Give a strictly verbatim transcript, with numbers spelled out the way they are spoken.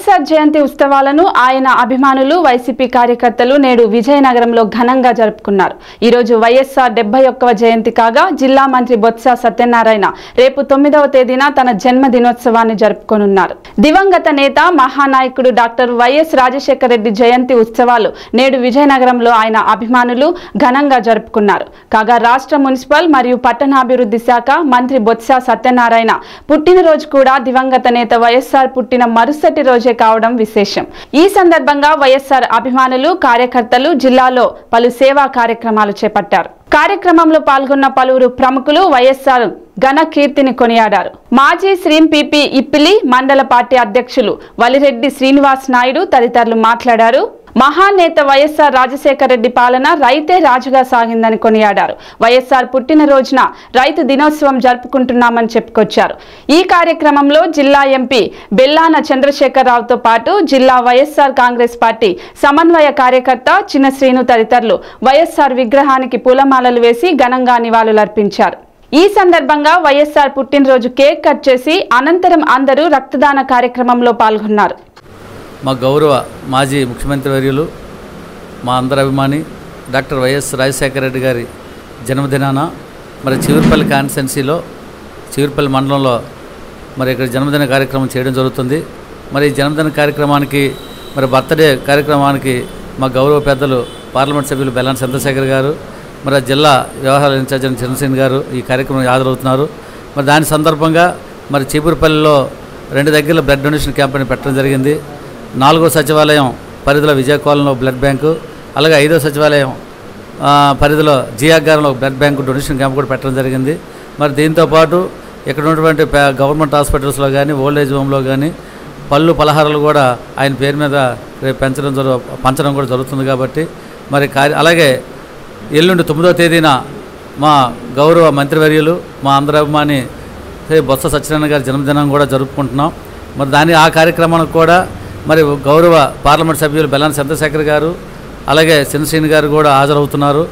Y S R Jayanti Ustavalanu, Aina Abimanulu, Y C P Karikatalu, Nedu Vizianagaramlo Gananga Jarpkunar. Iroju Vaisa, Debayoka Jayanti Kaga, Jilla Mantri Botsa Satyanarayana, Reputomida Otedina, Tana Genma Savani Jarpkunar. Divangataneta, Mahanaikudu Doctor Y S R Rajasekhara Reddy Jayanti Ustavalu, Nedu Vizianagaramlo Aina Abimanulu, Gananga Jarpkunar. Kaga Rastra Municipal, Mariyu Pattanaabhivrudhi Shaka, Mantri Botsa Satyanarayana, Puttina Roju Kuda, Divangataneta Y S R Puttina Marusati Roju Kaudam Visesham. E Sandarbanga Y S R Abhimanulu, Karyakartalu, Jillalo, Palu Seva Karyakramalu Chepattar. Karyakramamlo Palgonna Paluru Pramukulu, Y S R Gana Kirtini Koniyadaru. Maji Srim P P Ippili, Mandala Party Adhyakshulu, Valireddhi Srinivas Nayudu, Taditarlu Matladaru. Mahaneta Y S R Rajasekhara Reddy Palana, Raite Rajuga Sagindani Koniyadaru. Y S R Puttina Rojuna, Raitu Dinotsavam Jarupukuntunnamani Cheppukocharu. Ee Karyakramamlo Jilla M P Bellana Chandrasekhar tho Patu, Jilla Y S R Congress Party, Samanvaya Karyakarta, Chinna Srinu Taditarlu, Y S R Vigrahaniki Pula Malalvesi, Gananga Nivalularpincharu. E Sandarbanga, Y S R Puttinroju Cake Cut Chesi, Anantaram Andaru, Raktadana Karyakramamlo Palgonnaru. మా గౌరవ మాజీ ముఖ్యమంత్రి వర్యులు మా అందరి అభిమాని doctor YS Rajasekhara Reddy గారి జన్మదినాన మరి చివర్పల్లి కాన్స్టెన్సీలో చివర్పల్లి మండలంలో మరి ఇక్కడ జన్మదిన కార్యక్రమం చేయడం జరుగుతుంది. మరి ఈ జన్మదిన కార్యక్రమానికి మరి బర్త్డే కార్యక్రమానికి మా గౌరవ పెద్దలు పార్లమెంట్ సభ్యులు బెల్లాన చంద్రశేఖర్ గారు మరి జిల్లా వ్యవహారాల ఇన్ఛార్జ్ చంద్రసేన్ గారు ఈ కార్యక్రమం హాజరవుతున్నారు. మరి దాని సందర్భంగా మరి చివర్పల్లిలో రెండు దగ్గరలో బ్లడ్ డొనేషన్ క్యాంపెయిన్ పెట్టడం జరిగింది. నాలుగో సచివాలయం పరిధిలో విజయకాలంలో బ్లడ్ బ్యాంకు, అలాగే ఐదో సచివాలయం పరిధిలో జియాగారంలో బ్లడ్ బ్యాంకు డొనేషన్ క్యాంప్ కూడా పెట్టడం జరిగింది. మరి దీంతోపాటు ఇక్కడ ఉన్నటువంటి గవర్నమెంట్ హాస్పిటల్స్లో కానీ ఓల్డ్ ఏజ్ హోమ్లో కానీ పళ్ళు పలహారాలు కూడా ఆయన పేరు మీద పెంచడం జరు పంచడం కూడా జరుగుతుంది. కాబట్టి మరి అలాగే ఎల్లుండి తొమ్మిదో తేదీన మా గౌరవ మంత్రివర్యులు మా ఆంధ్ర అభిమాని బొత్స సత్యనారాయణ గారి జన్మదినం కూడా జరుపుకుంటున్నాం. మరి దాని ఆ కార్యక్రమానికి కూడా మరి గౌరవ పార్లమెంట్ సభ్యులు బెల్లాన చంద్రశేఖర్ గారు అలాగే చిన్నశ్రీని గారు కూడా హాజరవుతున్నారు.